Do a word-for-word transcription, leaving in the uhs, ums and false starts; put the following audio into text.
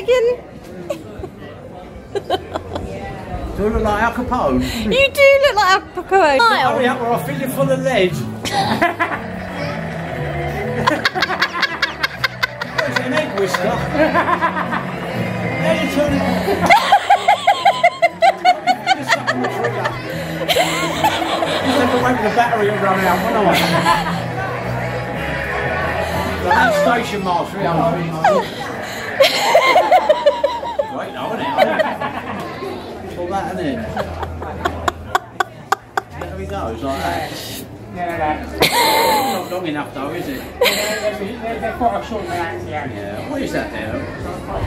dragon? Do I look like Al Capone? You do look like Al Capone. Smile. Hurry up or I'll fill you full of lead. It's an egg whisker. Now you're turning. Just stuck on the trigger. Just have to wait for the battery to run out, won't I? That station marks three hundred. Right now, innit? Pull that in. There we go, it's like that. Yeah, not long enough though, is it? They're quite a short reaction. Yeah, what is that there?